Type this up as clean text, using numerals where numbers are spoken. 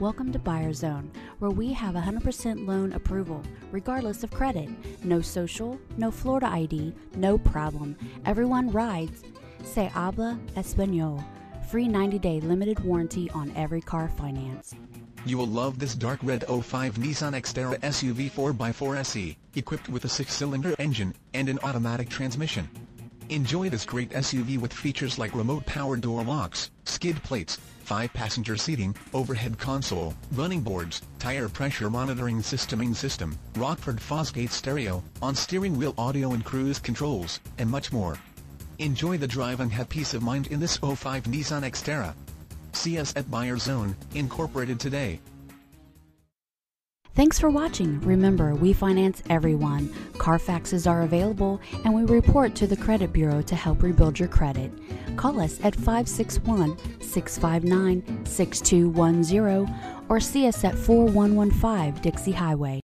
Welcome to Buyer Zone, where we have 100% loan approval, regardless of credit. No social, no Florida ID, no problem. Everyone rides. Se habla español. Free 90-day limited warranty on every car finance. You will love this dark red 05 Nissan Xterra SUV 4x4 SE, equipped with a 6-cylinder engine and an automatic transmission. Enjoy this great SUV with features like remote power door locks, skid plates, 5-passenger seating, overhead console, running boards, tire pressure monitoring system, Rockford Fosgate stereo, on steering wheel audio and cruise controls, and much more. Enjoy the drive and have peace of mind in this 05 Nissan Xterra. See us at Buyer Zone, Inc. today. Thanks for watching. Remember, we finance everyone. Carfaxes are available, and we report to the credit bureau to help rebuild your credit. Call us at 561-659-6210 or see us at 4115 Dixie Highway.